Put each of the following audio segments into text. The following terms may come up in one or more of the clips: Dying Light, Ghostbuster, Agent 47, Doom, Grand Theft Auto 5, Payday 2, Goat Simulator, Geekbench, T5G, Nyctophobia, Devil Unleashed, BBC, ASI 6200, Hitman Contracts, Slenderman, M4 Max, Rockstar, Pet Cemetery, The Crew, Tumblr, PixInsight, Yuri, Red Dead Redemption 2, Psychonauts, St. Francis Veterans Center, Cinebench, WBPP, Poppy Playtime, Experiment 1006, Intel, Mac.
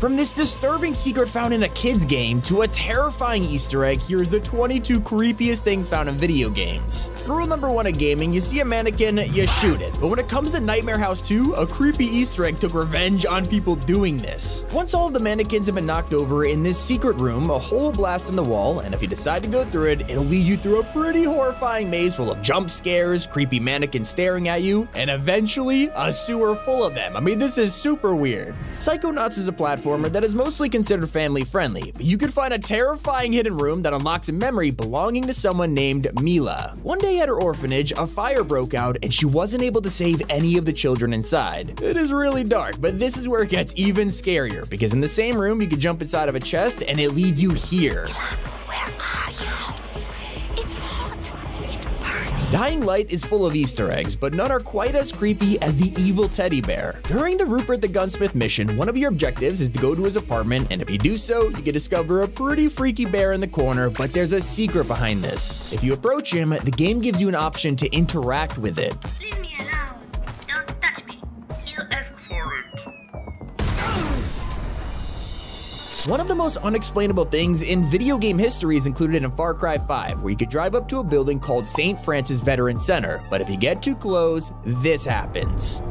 From this disturbing secret found in a kid's game to a terrifying Easter egg, here's the 22 creepiest things found in video games. Rule number one of gaming, you see a mannequin, you shoot it. But when it comes to Nightmare House 2, a creepy Easter egg took revenge on people doing this. Once all of the mannequins have been knocked over in this secret room, a hole blasts in the wall, and if you decide to go through it, it'll lead you through a pretty horrifying maze full of jump scares, creepy mannequins staring at you, and eventually a sewer full of them. I mean, this is super weird. Psychonauts is a platformer that is mostly considered family friendly, but you can find a terrifying hidden room that unlocks a memory belonging to someone named Mila. One day at her orphanage, a fire broke out and she wasn't able to save any of the children inside. It is really dark, but this is where it gets even scarier, because in the same room you can jump inside of a chest and it leads you here. Dying Light is full of Easter eggs, but none are quite as creepy as the evil teddy bear. During the Rupert the Gunsmith mission, one of your objectives is to go to his apartment, and if you do so, you can discover a pretty freaky bear in the corner, but there's a secret behind this. If you approach him, the game gives you an option to interact with it. Leave me alone. Don't touch me. You ask for it. One of the most unexplainable things in video game history is included in Far Cry 5, where you could drive up to a building called St. Francis Veterans Center, but if you get too close, this happens.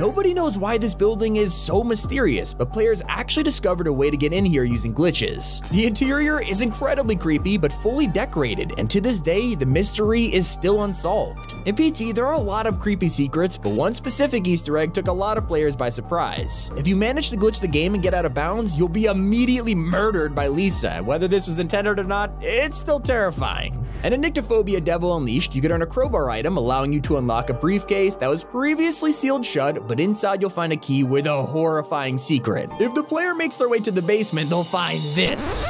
Nobody knows why this building is so mysterious, but players actually discovered a way to get in here using glitches. The interior is incredibly creepy, but fully decorated, and to this day, the mystery is still unsolved. In PT, there are a lot of creepy secrets, but one specific Easter egg took a lot of players by surprise. If you manage to glitch the game and get out of bounds, you'll be immediately murdered by Lisa, and whether this was intended or not, it's still terrifying. And in Nyctophobia Devil Unleashed, you could earn a crowbar item, allowing you to unlock a briefcase that was previously sealed shut, but inside you'll find a key with a horrifying secret. If the player makes their way to the basement, they'll find this.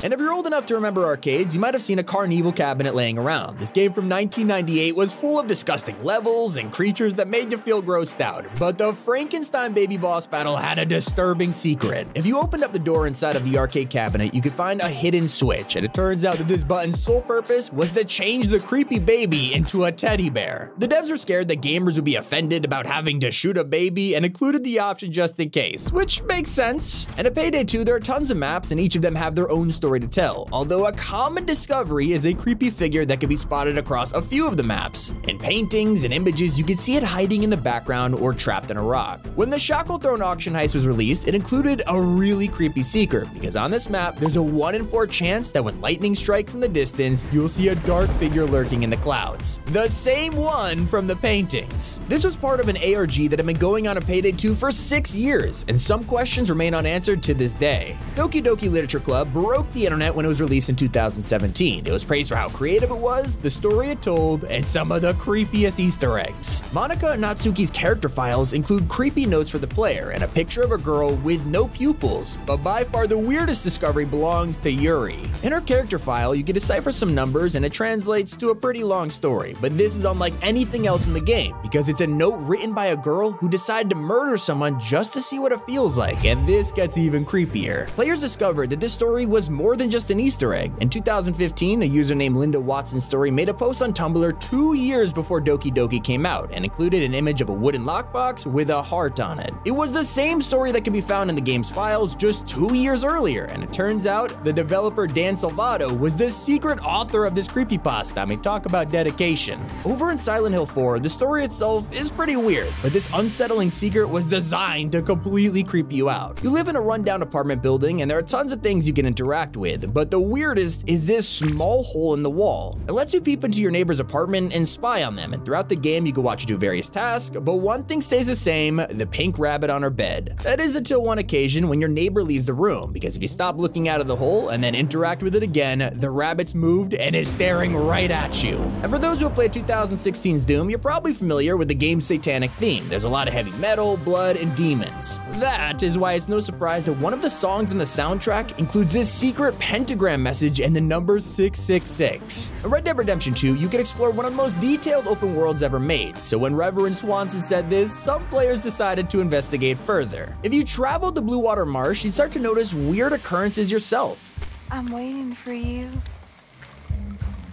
And if you're old enough to remember arcades, you might have seen a Carnival cabinet laying around. This game from 1998 was full of disgusting levels and creatures that made you feel grossed out, but the Frankenstein baby boss battle had a disturbing secret. If you opened up the door inside of the arcade cabinet, you could find a hidden switch, and it turns out that this button's sole purpose was to change the creepy baby into a teddy bear. The devs were scared that gamers would be offended about having to shoot a baby and included the option just in case, which makes sense. And at Payday 2, there are tons of maps, and each of them have their own story to tell, although a common discovery is a creepy figure that can be spotted across a few of the maps. In paintings and images, you can see it hiding in the background or trapped in a rock. When the Shacklethorne Auction Heist was released, it included a really creepy secret, because on this map, there's a 1 in 4 chance that when lightning strikes in the distance, you'll see a dark figure lurking in the clouds. The same one from the paintings. This was part of an ARG that had been going on in Payday 2 for 6 years, and some questions remain unanswered to this day. Dokidoki Literature Club broke the internet when it was released in 2017. It was praised for how creative it was, the story it told, and some of the creepiest Easter eggs. Monica and Natsuki's character files include creepy notes for the player and a picture of a girl with no pupils, but by far the weirdest discovery belongs to Yuri. In her character file, you can decipher some numbers and it translates to a pretty long story, but this is unlike anything else in the game because it's a note written by a girl who decided to murder someone just to see what it feels like, and this gets even creepier. Players discovered that this story was more than just an Easter egg. In 2015, a user named Linda Watson's story made a post on Tumblr 2 years before Dokidoki came out and included an image of a wooden lockbox with a heart on it. It was the same story that can be found in the game's files just 2 years earlier, and it turns out the developer Dan Salvato was the secret author of this creepypasta. I mean, talk about dedication. Over in Silent Hill 4, the story itself is pretty weird, but this unsettling secret was designed to completely creep you out. You live in a rundown apartment building, and there are tons of things you can interact with, but the weirdest is this small hole in the wall. It lets you peep into your neighbor's apartment and spy on them, and throughout the game you can watch you do various tasks, but one thing stays the same, the pink rabbit on her bed. That is until one occasion when your neighbor leaves the room, because if you stop looking out of the hole and then interact with it again, the rabbit's moved and is staring right at you. And for those who have played 2016's Doom, you're probably familiar with the game's satanic theme. There's a lot of heavy metal, blood, and demons. That is why it's no surprise that one of the songs in the soundtrack includes this secret pentagram message and the number 666. In Red Dead Redemption 2, you can explore one of the most detailed open worlds ever made, so when Reverend Swanson said this, some players decided to investigate further. If you traveled to Blue Water Marsh, you'd start to notice weird occurrences yourself. I'm waiting for you.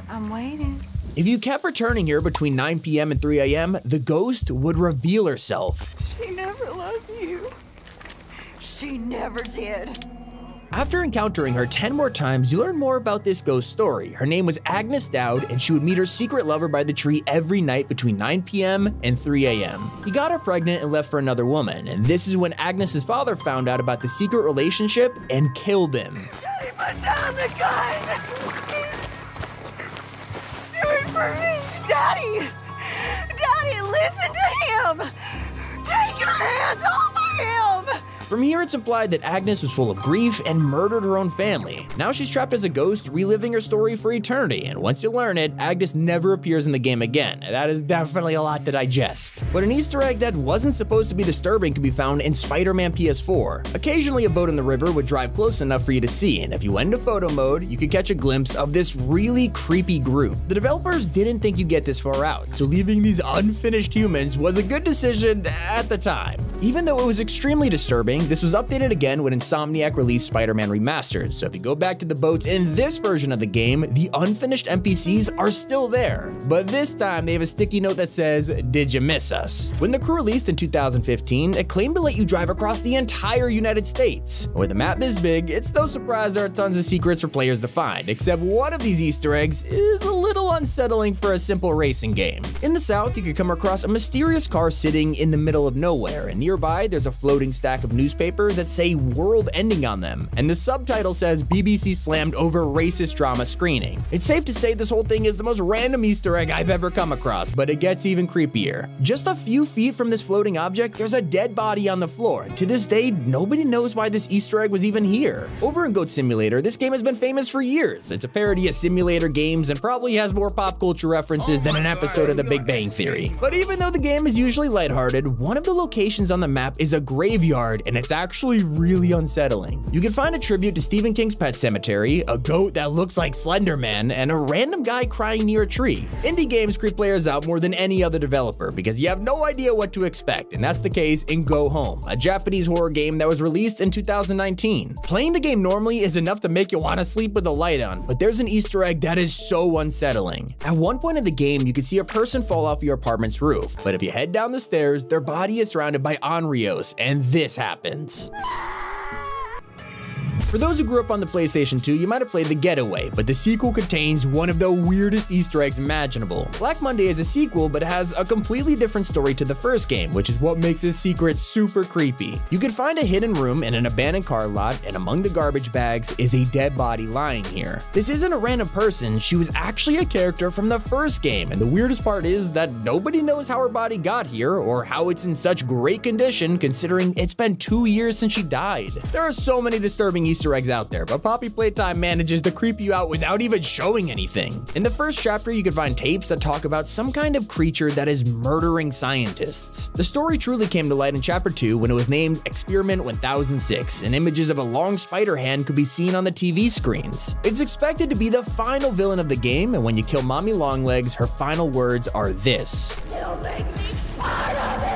I'm waiting. If you kept returning here between 9 p.m. and 3 a.m., the ghost would reveal herself. She never loved you. She never did. After encountering her 10 more times, you learn more about this ghost story. Her name was Agnes Dowd, and she would meet her secret lover by the tree every night between 9 p.m. and 3 a.m. He got her pregnant and left for another woman, and this is when Agnes's father found out about the secret relationship and killed him. He put down the gun! Do it for me! Daddy! Daddy, listen to him! Take your hands off of him! From here, it's implied that Agnes was full of grief and murdered her own family. Now she's trapped as a ghost, reliving her story for eternity, and once you learn it, Agnes never appears in the game again. That is definitely a lot to digest. But an Easter egg that wasn't supposed to be disturbing can be found in Spider-Man PS4. Occasionally, a boat in the river would drive close enough for you to see, and if you went into photo mode, you could catch a glimpse of this really creepy group. The developers didn't think you'd get this far out, so leaving these unfinished humans was a good decision at the time. Even though it was extremely disturbing, this was updated again when Insomniac released Spider-Man Remastered, so if you go back to the boats in this version of the game, the unfinished NPCs are still there. But this time, they have a sticky note that says, "Did you miss us?" When The Crew released in 2015, it claimed to let you drive across the entire United States. With a map this big, it's no surprise there are tons of secrets for players to find, except one of these Easter eggs is a little unsettling for a simple racing game. In the South, you could come across a mysterious car sitting in the middle of nowhere, and nearby, there's a floating stack of newspapers that say "world ending" on them, and the subtitle says BBC slammed over racist drama screening. It's safe to say this whole thing is the most random Easter egg I've ever come across, but it gets even creepier. Just a few feet from this floating object, there's a dead body on the floor. To this day, nobody knows why this Easter egg was even here. Over in Goat Simulator, this game has been famous for years. It's a parody of simulator games and probably has more pop culture references than an episode of The Big Bang Theory. But even though the game is usually lighthearted, one of the locations on the map is a graveyard, and it's actually really unsettling. You can find a tribute to Stephen King's Pet Cemetery, a goat that looks like Slenderman, and a random guy crying near a tree. Indie games creep players out more than any other developer because you have no idea what to expect, and that's the case in Go Home, a Japanese horror game that was released in 2019. Playing the game normally is enough to make you want to sleep with the light on, but there's an Easter egg that is so unsettling. At one point in the game, you can see a person fall off your apartment's roof, but if you head down the stairs, their body is surrounded by Onryos, and this happens. For those who grew up on the PlayStation 2, you might have played The Getaway, but the sequel contains one of the weirdest Easter eggs imaginable. Black Monday is a sequel, but it has a completely different story to the first game, which is what makes this secret super creepy. You can find a hidden room in an abandoned car lot, and among the garbage bags is a dead body lying here. This isn't a random person, she was actually a character from the first game, and the weirdest part is that nobody knows how her body got here, or how it's in such great condition considering it's been 2 years since she died. There are so many disturbing Easter eggs out there, but Poppy Playtime manages to creep you out without even showing anything. In the first chapter, you can find tapes that talk about some kind of creature that is murdering scientists. The story truly came to light in Chapter 2 when it was named Experiment 1006, and images of a long spider hand could be seen on the TV screens. It's expected to be the final villain of the game, and when you kill Mommy Longlegs, her final words are this. "You'll make me part of it."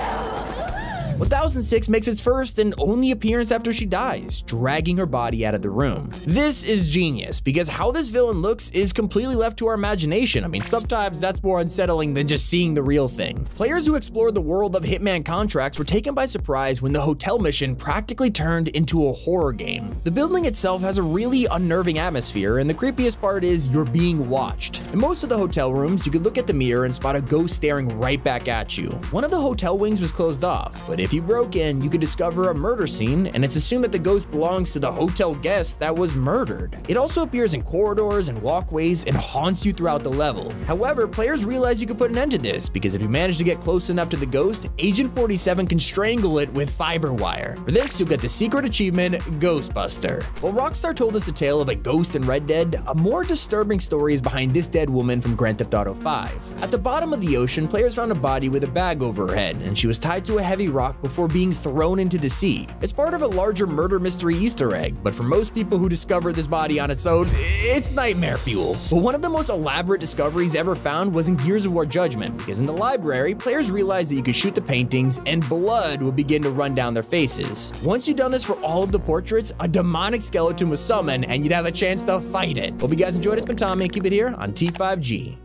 1006 makes its first and only appearance after she dies, dragging her body out of the room. This is genius, because how this villain looks is completely left to our imagination. I mean, sometimes that's more unsettling than just seeing the real thing. Players who explored the world of Hitman Contracts were taken by surprise when the hotel mission practically turned into a horror game. The building itself has a really unnerving atmosphere, and the creepiest part is you're being watched. In most of the hotel rooms, you could look at the mirror and spot a ghost staring right back at you. One of the hotel wings was closed off, but if you broke in, you could discover a murder scene, and it's assumed that the ghost belongs to the hotel guest that was murdered. It also appears in corridors and walkways and haunts you throughout the level. However, players realize you can put an end to this, because if you manage to get close enough to the ghost, Agent 47 can strangle it with fiber wire. For this, you'll get the secret achievement, Ghostbuster. While Rockstar told us the tale of a ghost in Red Dead, a more disturbing story is behind this dead woman from Grand Theft Auto 5. At the bottom of the ocean, players found a body with a bag over her head, and she was tied to a heavy rock before being thrown into the sea. It's part of a larger murder mystery Easter egg, but for most people who discover this body on its own, it's nightmare fuel. But one of the most elaborate discoveries ever found was in Gears of War Judgment, because in the library, players realized that you could shoot the paintings and blood would begin to run down their faces. Once you've done this for all of the portraits, a demonic skeleton was summoned and you'd have a chance to fight it. Hope you guys enjoyed. It's been Tommy, and keep it here on T5G.